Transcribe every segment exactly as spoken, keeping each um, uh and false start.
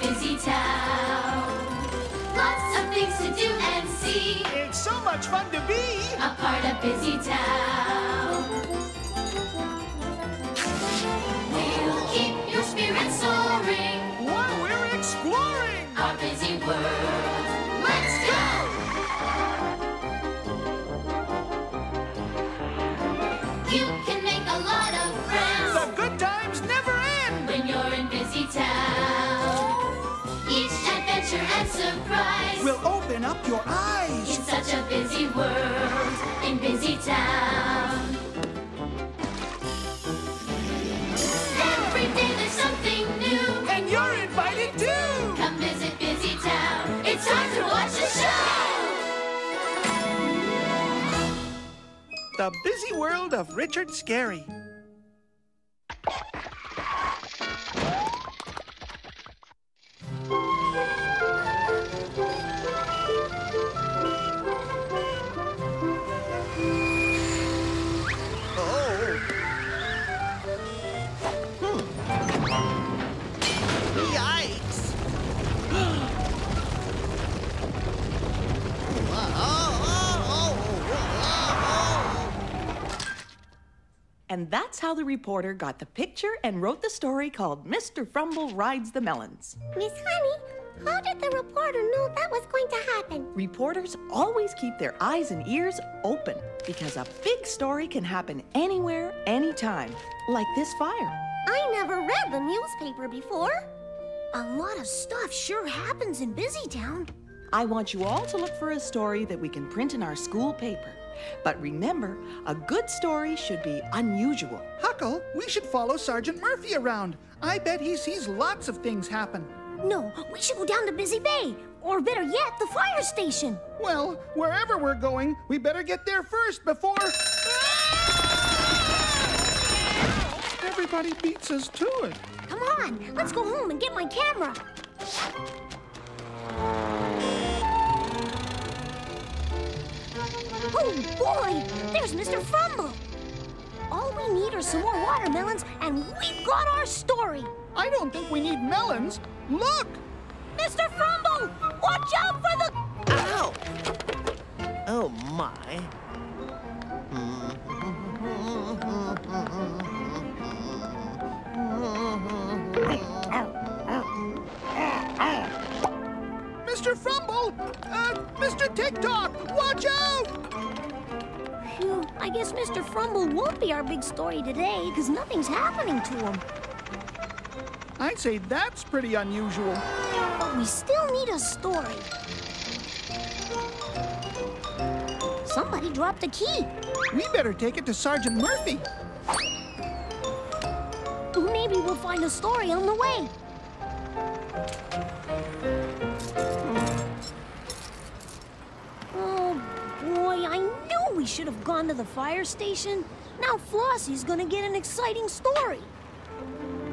busy town. Lots of things to do and see. It's so much fun to be a part of busy town. We'll keep your spirit soaring. Wow, we're exploring our busy world. Let's go! And surprise will open up your eyes. It's such a busy world in busy town. Every day there's something new, and you're invited too. Come visit Busy Town. It's time to watch the show. The Busy World of Richard Scarry. And that's how the reporter got the picture and wrote the story called Mister Frumble Rides the Melons. Miss Honey, how did the reporter know that was going to happen? Reporters always keep their eyes and ears open because a big story can happen anywhere, anytime, like this fire. I never read the newspaper before. A lot of stuff sure happens in Busytown. I want you all to look for a story that we can print in our school paper. But remember, a good story should be unusual. Huckle, we should follow Sergeant Murphy around. I bet he sees lots of things happen. No, we should go down to Busy Bay, or better yet, the fire station. Well, wherever we're going, we better get there first before... Everybody beats us to it. Come on, let's go home and get my camera. Oh, boy! There's Mister Frumble! All we need are some more watermelons, and we've got our story! I don't think we need melons. Look! Mister Frumble! Watch out for the... Ow! Oh, my. Mister Frumble! Uh, Mister TikTok! Watch out! I guess Mister Frumble won't be our big story today, because nothing's happening to him. I'd say that's pretty unusual. But we still need a story. Somebody dropped a key. We better take it to Sergeant Murphy. Maybe we'll find a story on the way. We should have gone to the fire station. Now Flossie's gonna get an exciting story.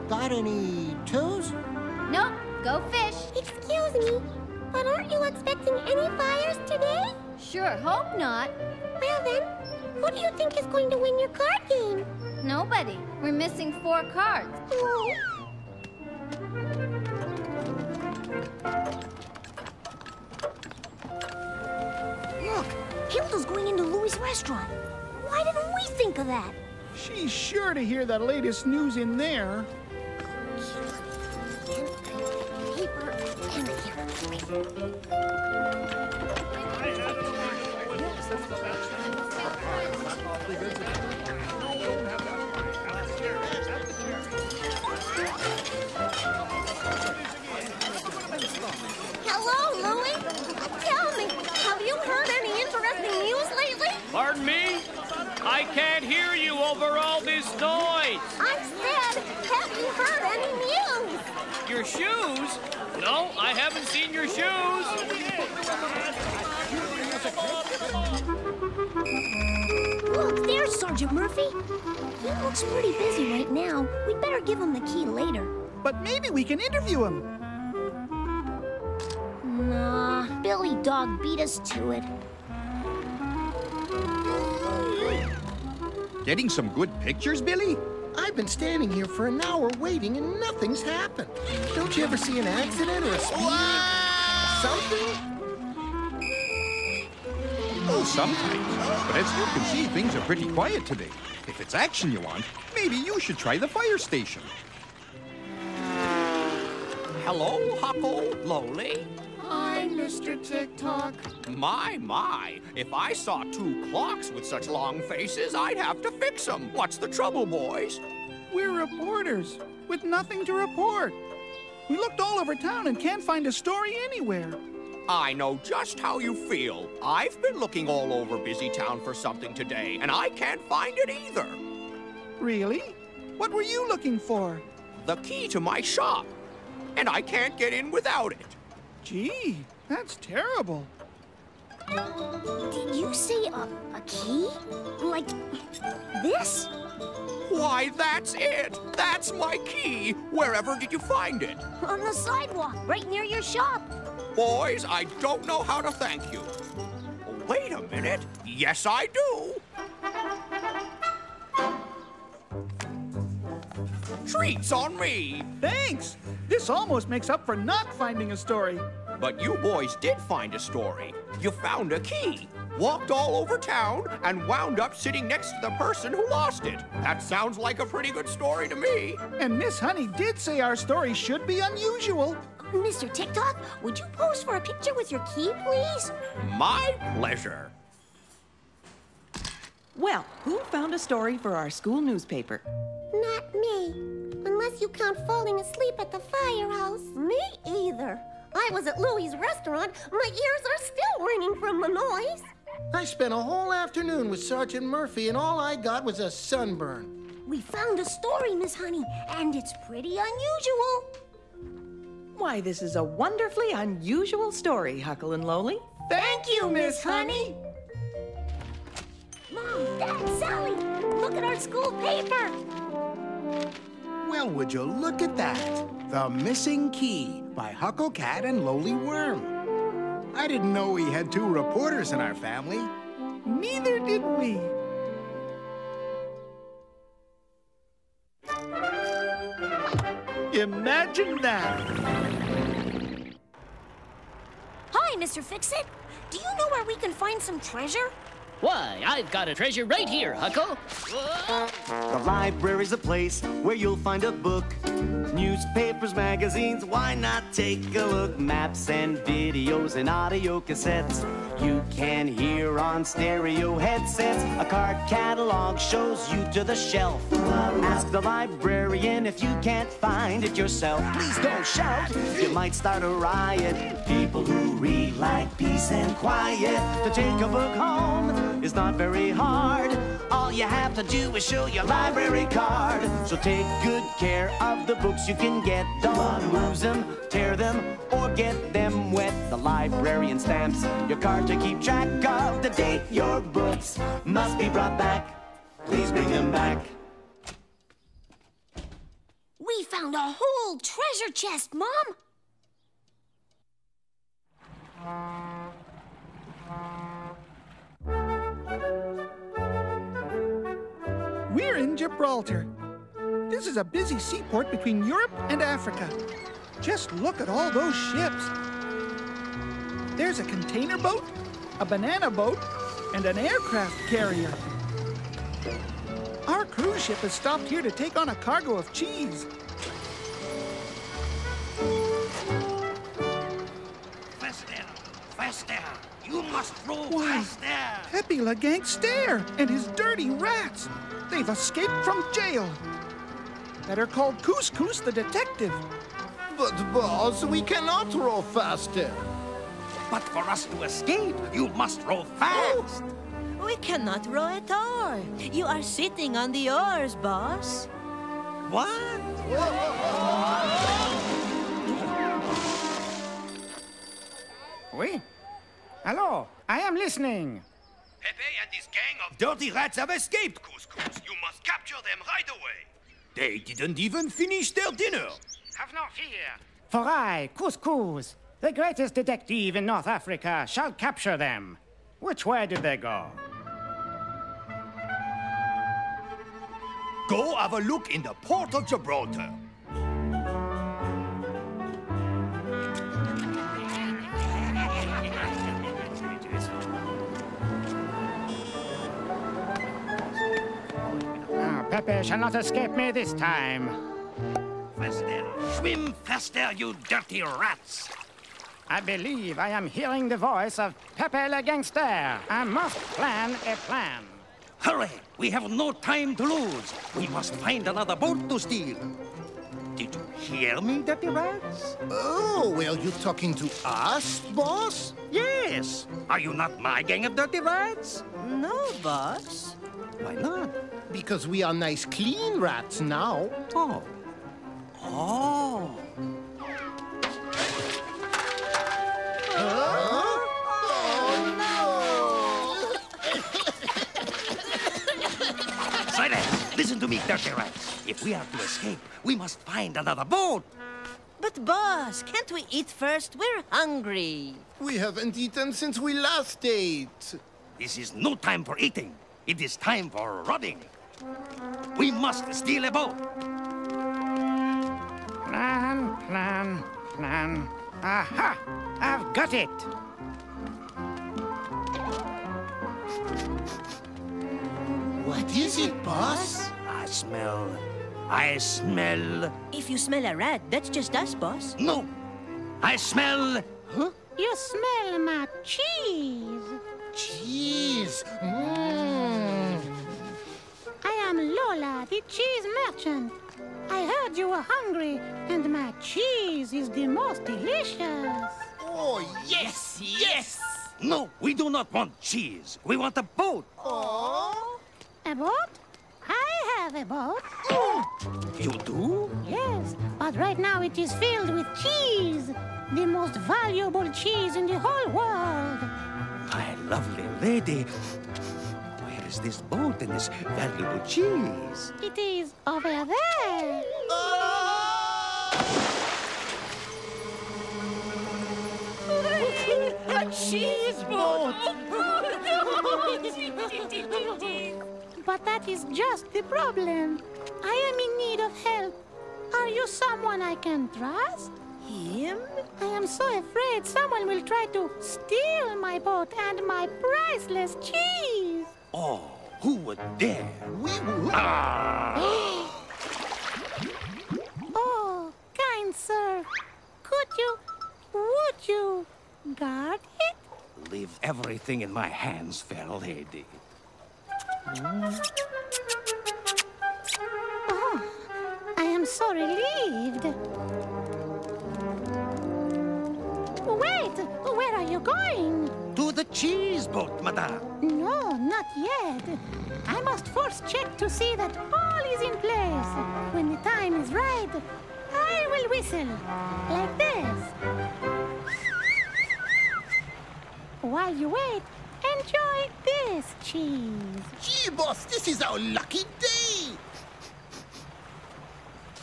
Got any toes? Nope, go fish. Excuse me, but aren't you expecting any fires today? Sure, hope not. Well then, who do you think is going to win your card game? Nobody. We're missing four cards. Whoa. Hilda's going into Louie's restaurant. Why didn't we think of that? She's sure to hear the latest news in there. Hello, Louie. Tell me, have you heard any interesting news lately? Pardon me? I can't hear you over all this noise. I said, have you heard any news? Your shoes? No, I haven't seen your shoes. Look, there's Sergeant Murphy. He looks pretty busy right now. We'd better give him the key later. But maybe we can interview him. Nah, Billy Dog beat us to it. Getting some good pictures, Billy? I've been standing here for an hour waiting and nothing's happened. Don't you ever see an accident or a speeding? Something? Oh, sometimes. But as you can see, things are pretty quiet today. If it's action you want, maybe you should try the fire station. Hello, Huckle, Lowly. Hi, Mister TikTok. My, my. If I saw two clocks with such long faces, I'd have to fix them. What's the trouble, boys? We're reporters with nothing to report. We looked all over town and can't find a story anywhere. I know just how you feel. I've been looking all over Busytown for something today, and I can't find it either. Really? What were you looking for? The key to my shop. And I can't get in without it. Gee, that's terrible. Did you say a, a key? Like this? Why, that's it. That's my key. Wherever did you find it? On the sidewalk, right near your shop. Boys, I don't know how to thank you. Wait a minute. Yes, I do. Treats on me. Thanks. This almost makes up for not finding a story. But you boys did find a story. You found a key, walked all over town, and wound up sitting next to the person who lost it. That sounds like a pretty good story to me. And Miss Honey did say our story should be unusual. Mister TikTok, would you pose for a picture with your key, please? My pleasure. Well, who found a story for our school newspaper? Not me. Unless you count falling asleep at the firehouse. Me either. I was at Louie's restaurant. My ears are still ringing from the noise. I spent a whole afternoon with Sergeant Murphy, and all I got was a sunburn. We found a story, Miss Honey, and it's pretty unusual. Why, this is a wonderfully unusual story, Huckle and Lowly. Thank you, Miss Honey. Mom, Dad, Sally, look at our school paper. Well, would you look at that? The Missing Key by Huckle Cat and Lowly Worm. I didn't know we had two reporters in our family. Neither did we. Imagine that! Hi, Mister Fixit. Do you know where we can find some treasure? Why, I've got a treasure right here, Huckle. The library's a place where you'll find a book. Newspapers, magazines, why not take a look? Maps and videos and audio cassettes you can hear on stereo headsets. A card catalog shows you to the shelf. Ask the librarian if you can't find it yourself. Please don't shout, you might start a riot. People who read like peace and quiet. To take a book home is not very hard. All you have to do is show your library card. So take good care of the books you can get. Don't lose them, tear them, or get them wet. The librarian stamps your card to keep track of the date. Your books must be brought back. Please bring them back. We found a whole treasure chest, Mom. We're in Gibraltar. This is a busy seaport between Europe and Africa. Just look at all those ships. There's a container boat, a banana boat, and an aircraft carrier. Our cruise ship has stopped here to take on a cargo of cheese. Faster, faster. You must row faster. Why, Pepe Le Gangster and his dirty rats. They've escaped from jail. Better call Couscous the detective. But, boss, we cannot row faster. But for us to escape, you must row fast. Oh, we cannot row at all. You are sitting on the oars, boss. What? Whoa, whoa, whoa. Oui. Hello, I am listening. Pepe and his gang of dirty rats have escaped, Couscous. You must capture them right away. They didn't even finish their dinner. Have no fear. For I, Couscous, the greatest detective in North Africa, shall capture them. Which way did they go? Go have a look in the port of Gibraltar. Oh, Pepe shall not escape me this time. Faster, swim faster, you dirty rats. I believe I am hearing the voice of Pepe Le Gangster. I must plan a plan. Hurry! We have no time to lose. We must find another boat to steal. Did you hear me, dirty rats? Oh, were you talking to us, boss? Yes. Are you not my gang of dirty rats? No, boss. Why not? Because we are nice, clean rats now. Oh. Oh. Huh? Listen to me, dirty rats. If we are to escape, we must find another boat. But, boss, can't we eat first? We're hungry. We haven't eaten since we last ate. This is no time for eating. It is time for robbing. We must steal a boat. Plan, plan, plan. Aha! I've got it. What is it, boss? I smell. I smell. If you smell a rat, that's just us, boss. No. I smell. Huh? You smell my cheese. Cheese. Mmm. I am Lola, the cheese merchant. I heard you were hungry, and my cheese is the most delicious. Oh, yes, yes. yes. No, we do not want cheese. We want a boat. Oh. A boat? I have a boat. You do? Yes, but right now it is filled with cheese. The most valuable cheese in the whole world. My lovely lady, where is this boat and this valuable cheese? It is over there. Oh! A cheese boat! But that is just the problem. I am in need of help. Are you someone I can trust? Him? I am so afraid someone will try to steal my boat and my priceless cheese. Oh, who would dare? We would. Ah. Oh, kind sir. Could you, would you guard it? Leave everything in my hands, fair lady. Oh, I am so relieved. Wait, where are you going? To the cheese boat, madame. No, not yet. I must first check to see that all is in place. When the time is right, I will whistle, like this. While you wait, enjoy this cheese. Gee, boss, this is our lucky day.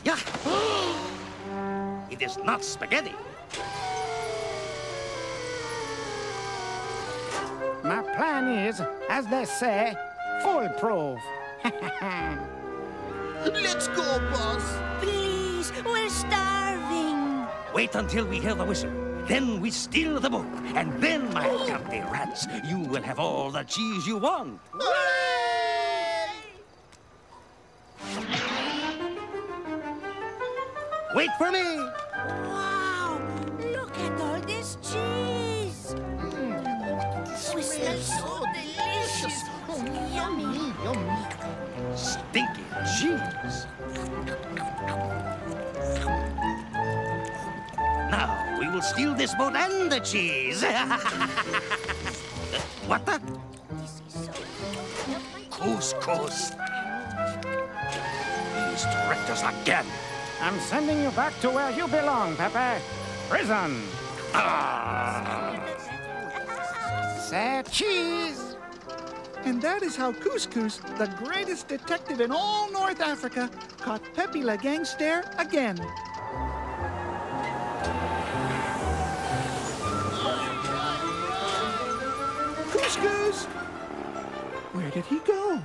Yeah. It is not spaghetti. My plan is, as they say, foolproof. Let's go, boss. Please, we're starving. Wait until we hear the whistle. Then we steal the boat, and then, my dirty rats, you will have all the cheese you want. Hooray! Wait for me! Wow! Look at all this cheese! Mm. We smell so delicious! Oh, yummy, yummy! Stinky cheese! Now, we will steal this boat and the cheese. What the? This is so Couscous. He's tricked us again. I'm sending you back to where you belong, Pepe. Prison. Ah. Say cheese. And that is how Couscous, the greatest detective in all North Africa, caught Pepe Le Gangster again. Couscous! Where did he go?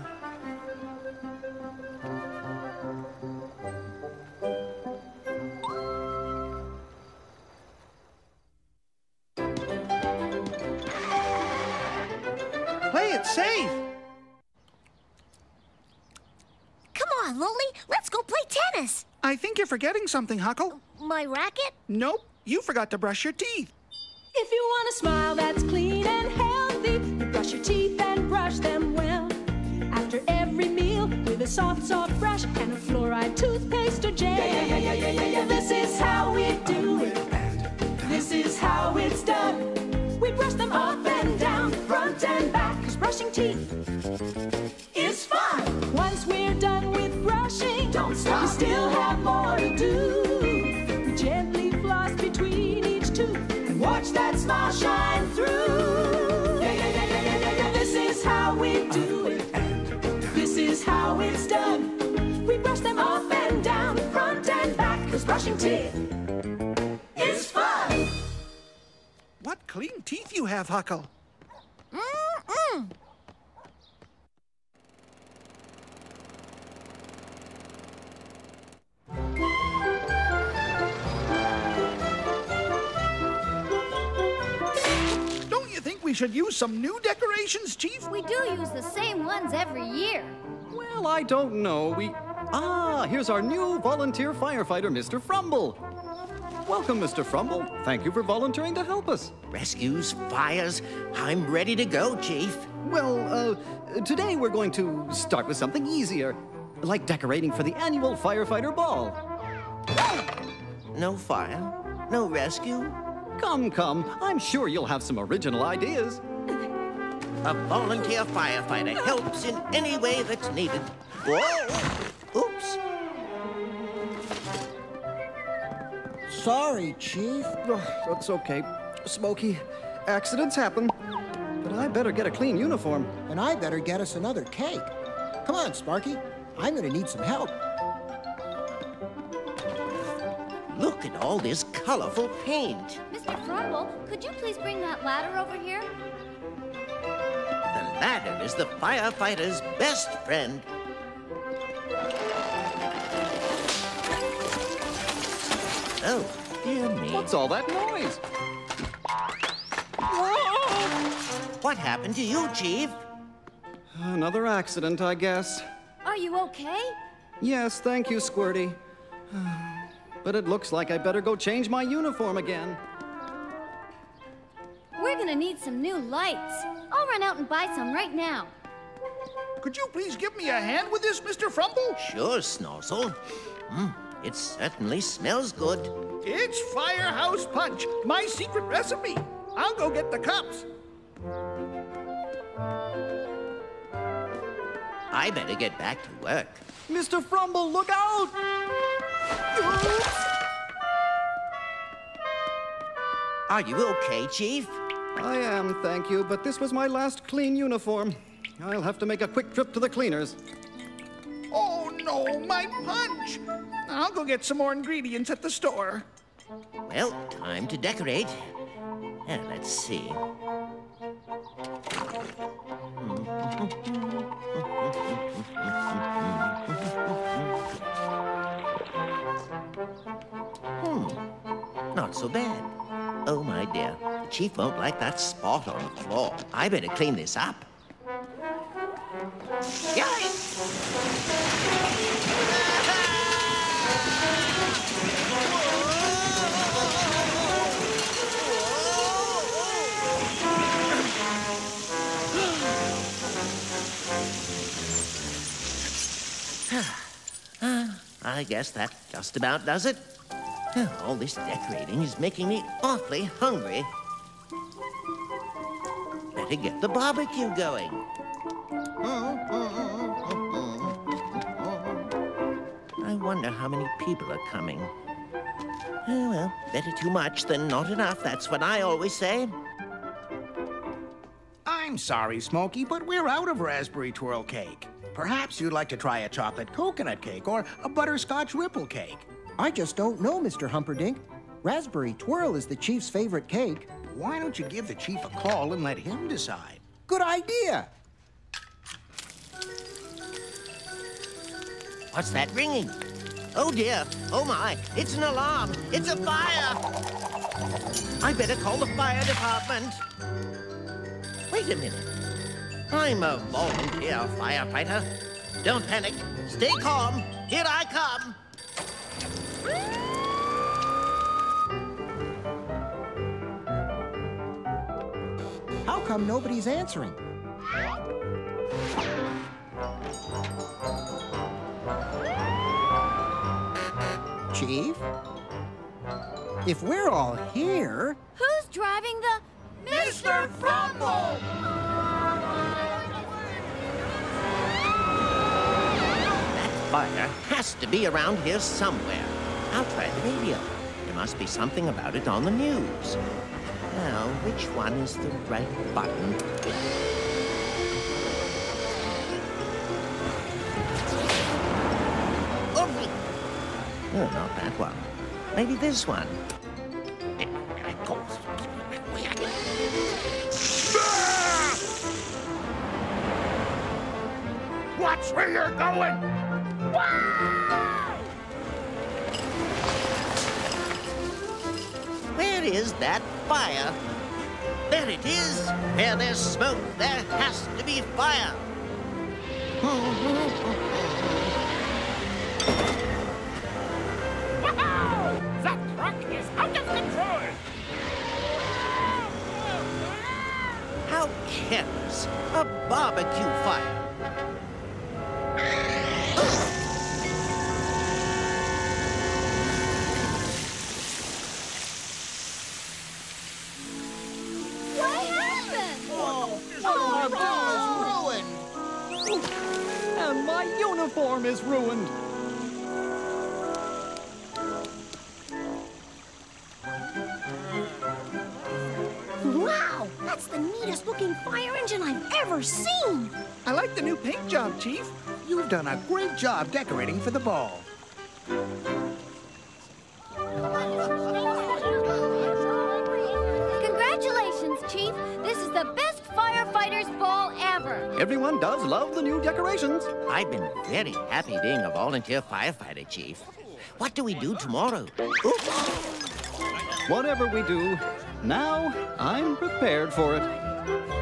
not safe. Come on, Lowly. Let's go play tennis. I think you're forgetting something, Huckle. My racket? Nope. You forgot to brush your teeth. If you want a smile that's clean and healthy, you brush your teeth and brush them well. After every meal, with a soft, soft brush and a fluoride toothpaste or gel. Yeah, yeah, yeah, yeah, yeah, yeah. This is how we do it. This is how it's done. We brush them up and down, front and back, 'cause brushing teeth is fun. Once we're done with brushing, don't stop. We still have more to do. We gently floss between each tooth and watch that smile shine through. Yeah, yeah, yeah, yeah, yeah, yeah. This is how we do it. This is how it's done. We brush them up and down, front and back, 'cause brushing teeth. What clean teeth you have, Huckle. Mm-mm. Don't you think we should use some new decorations, Chief? We do use the same ones every year. Well, I don't know. We... Ah, here's our new volunteer firefighter, Mister Frumble. Welcome, Mister Frumble. Thank you for volunteering to help us. Rescues, fires, I'm ready to go, Chief. Well, uh, today we're going to start with something easier, like decorating for the annual firefighter ball. No fire, no rescue. Come, come, I'm sure you'll have some original ideas. A volunteer firefighter helps in any way that's needed. Whoa! Oops. Sorry, Chief. Oh, that's okay, Smokey. Accidents happen. But I better get a clean uniform. And I better get us another cake. Come on, Sparky. I'm gonna need some help. Look at all this colorful paint. Mister Frumble, could you please bring that ladder over here? The ladder is the firefighter's best friend. Oh, dear me. What's all that noise? Whoa! What happened to you, Chief? Another accident, I guess. Are you okay? Yes, thank you, Squirty. But it looks like I better go change my uniform again. We're gonna need some new lights. I'll run out and buy some right now. Could you please give me a hand with this, Mister Frumble? Sure, Snozzle. Hmm. It certainly smells good. It's Firehouse Punch, my secret recipe. I'll go get the cups. I better get back to work. Mister Frumble, look out! Oops. Are you okay, Chief? I am, thank you, but this was my last clean uniform. I'll have to make a quick trip to the cleaners. Oh, no, my punch! I'll go get some more ingredients at the store. Well, time to decorate. And yeah, let's see. Hmm, not so bad. Oh, my dear, the Chief won't like that spot on the floor. I better clean this up. Yikes! uh, I guess that just about does it. All this decorating is making me awfully hungry. Better get the barbecue going. I wonder how many people are coming. Oh, well, better too much than not enough. That's what I always say. I'm sorry, Smokey, but we're out of raspberry twirl cake. Perhaps you'd like to try a chocolate coconut cake or a butterscotch ripple cake. I just don't know, Mister Humperdink. Raspberry twirl is the Chief's favorite cake. Why don't you give the Chief a call and let him decide? Good idea. What's that ringing? Oh, dear. Oh, my. It's an alarm. It's a fire. I better call the fire department. Wait a minute. I'm a volunteer firefighter. Don't panic. Stay calm. Here I come. How come nobody's answering? Chief? If we're all here... Who's driving the... Mister Frumble! That fire has to be around here somewhere. I'll try the radio. There must be something about it on the news. Now, which one is the right button? Oh, no, not that one. Maybe this one. Watch where you're going! Where is that fire? There it is! Where there's smoke, there has to be fire! Wow! That truck is out of control! How careless! A barbecue fire! Form is ruined. Wow, that's the neatest looking fire engine I've ever seen. I like the new paint job, Chief. You've done a great job decorating for the ball. Congratulations, Chief. This is the best firefighter's ball ever. Everyone does love the new decorations. I've been very happy being a volunteer firefighter, Chief. What do we do tomorrow? Oops. Whatever we do, now I'm prepared for it.